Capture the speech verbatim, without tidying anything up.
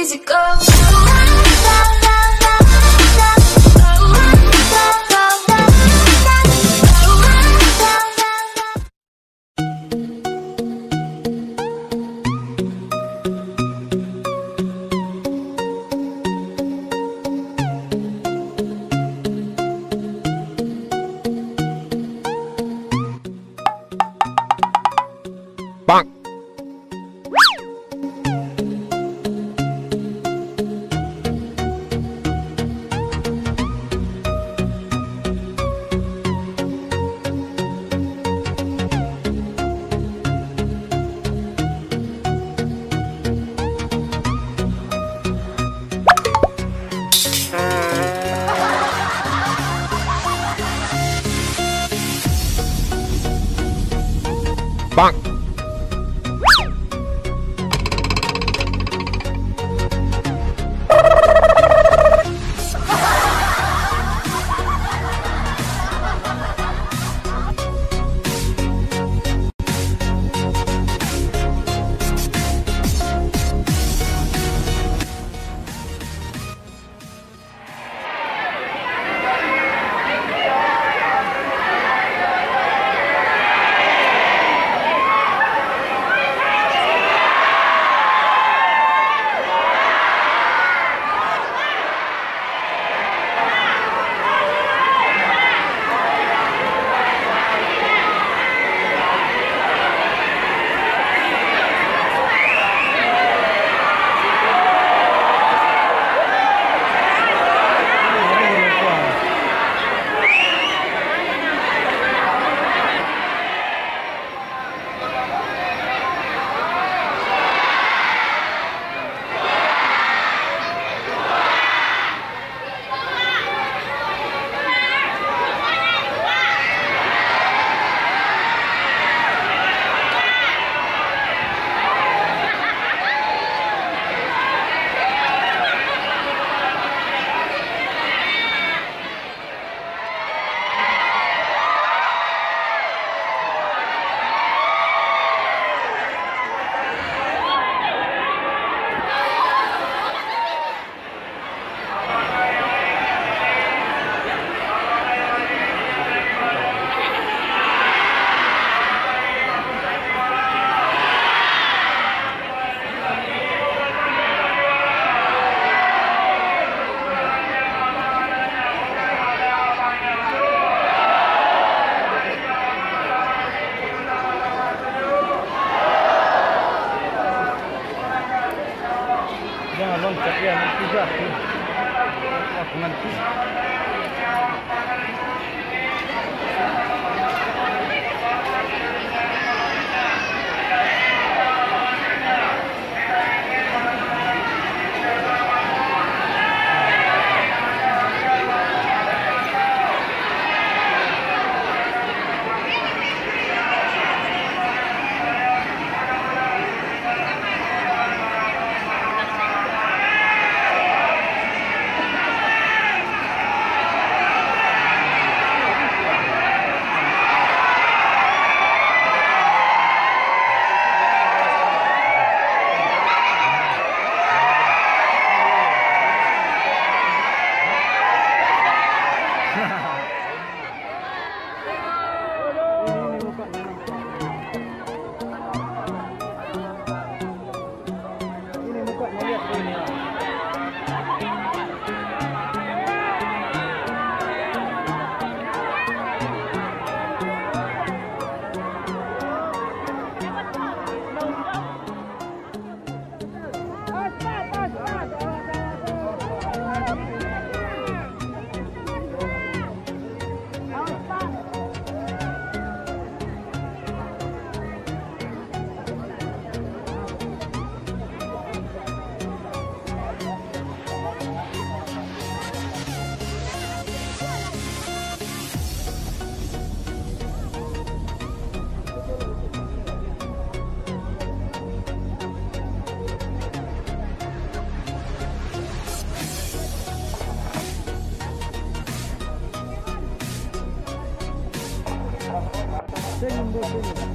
easy go. Bonk. Bonk. Thank you.